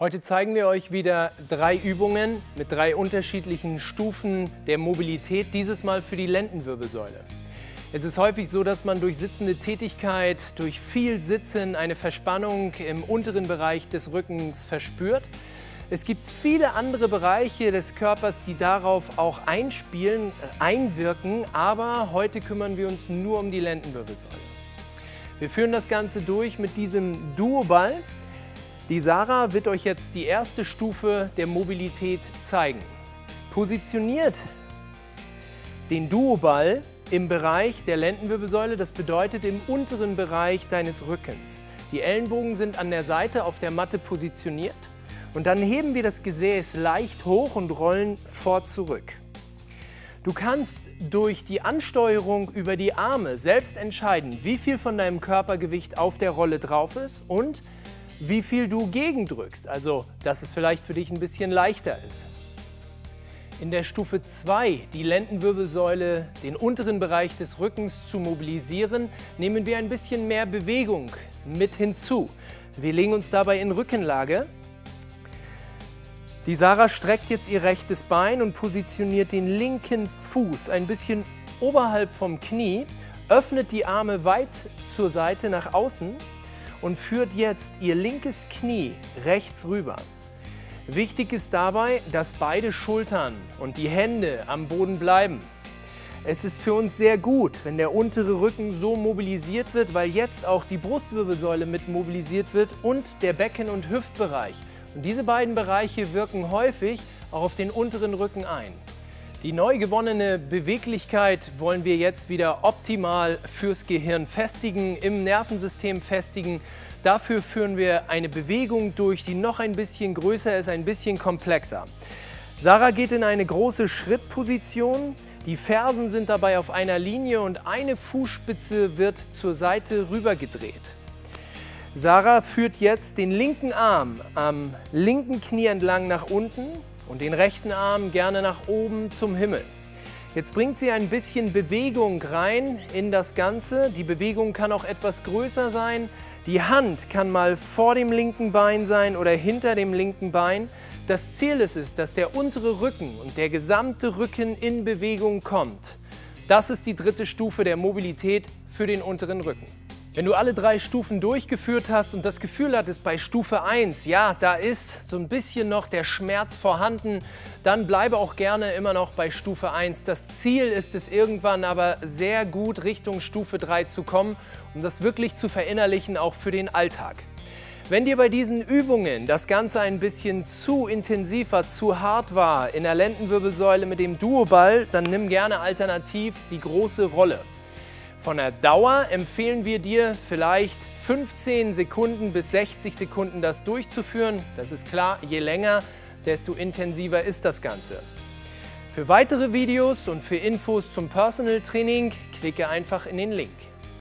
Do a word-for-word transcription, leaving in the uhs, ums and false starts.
Heute zeigen wir euch wieder drei Übungen mit drei unterschiedlichen Stufen der Mobilität, dieses Mal für die Lendenwirbelsäule. Es ist häufig so, dass man durch sitzende Tätigkeit, durch viel Sitzen eine Verspannung im unteren Bereich des Rückens verspürt. Es gibt viele andere Bereiche des Körpers, die darauf auch einspielen, einwirken, aber heute kümmern wir uns nur um die Lendenwirbelsäule. Wir führen das Ganze durch mit diesem Duoball. Die Sarah wird euch jetzt die erste Stufe der Mobilität zeigen. Positioniert den Duoball im Bereich der Lendenwirbelsäule, das bedeutet im unteren Bereich deines Rückens. Die Ellenbogen sind an der Seite auf der Matte positioniert und dann heben wir das Gesäß leicht hoch und rollen vor zurück. Du kannst durch die Ansteuerung über die Arme selbst entscheiden, wie viel von deinem Körpergewicht auf der Rolle drauf ist und wie viel du gegendrückst, also dass es vielleicht für dich ein bisschen leichter ist. In der Stufe zwei, die Lendenwirbelsäule, den unteren Bereich des Rückens zu mobilisieren, nehmen wir ein bisschen mehr Bewegung mit hinzu. Wir legen uns dabei in Rückenlage. Die Sarah streckt jetzt ihr rechtes Bein und positioniert den linken Fuß ein bisschen oberhalb vom Knie, öffnet die Arme weit zur Seite nach außen und führt jetzt ihr linkes Knie rechts rüber. Wichtig ist dabei, dass beide Schultern und die Hände am Boden bleiben. Es ist für uns sehr gut, wenn der untere Rücken so mobilisiert wird, weil jetzt auch die Brustwirbelsäule mit mobilisiert wird und der Becken- und Hüftbereich. Und diese beiden Bereiche wirken häufig auch auf den unteren Rücken ein. Die neu gewonnene Beweglichkeit wollen wir jetzt wieder optimal fürs Gehirn festigen, im Nervensystem festigen. Dafür führen wir eine Bewegung durch, die noch ein bisschen größer ist, ein bisschen komplexer. Sarah geht in eine große Schrittposition. Die Fersen sind dabei auf einer Linie und eine Fußspitze wird zur Seite rübergedreht. Sarah führt jetzt den linken Arm am linken Knie entlang nach unten und den rechten Arm gerne nach oben zum Himmel. Jetzt bringt sie ein bisschen Bewegung rein in das Ganze. Die Bewegung kann auch etwas größer sein. Die Hand kann mal vor dem linken Bein sein oder hinter dem linken Bein. Das Ziel ist es, dass der untere Rücken und der gesamte Rücken in Bewegung kommt. Das ist die dritte Stufe der Mobilität für den unteren Rücken. Wenn du alle drei Stufen durchgeführt hast und das Gefühl hattest, bei Stufe eins, ja, da ist so ein bisschen noch der Schmerz vorhanden, dann bleibe auch gerne immer noch bei Stufe eins. Das Ziel ist es irgendwann aber sehr gut Richtung Stufe drei zu kommen, um das wirklich zu verinnerlichen, auch für den Alltag. Wenn dir bei diesen Übungen das Ganze ein bisschen zu intensiver, zu hart war in der Lendenwirbelsäule mit dem Duoball, dann nimm gerne alternativ die große Rolle. Von der Dauer empfehlen wir dir vielleicht fünfzehn Sekunden bis sechzig Sekunden das durchzuführen. Das ist klar, je länger, desto intensiver ist das Ganze. Für weitere Videos und für Infos zum Personal Training klicke einfach in den Link.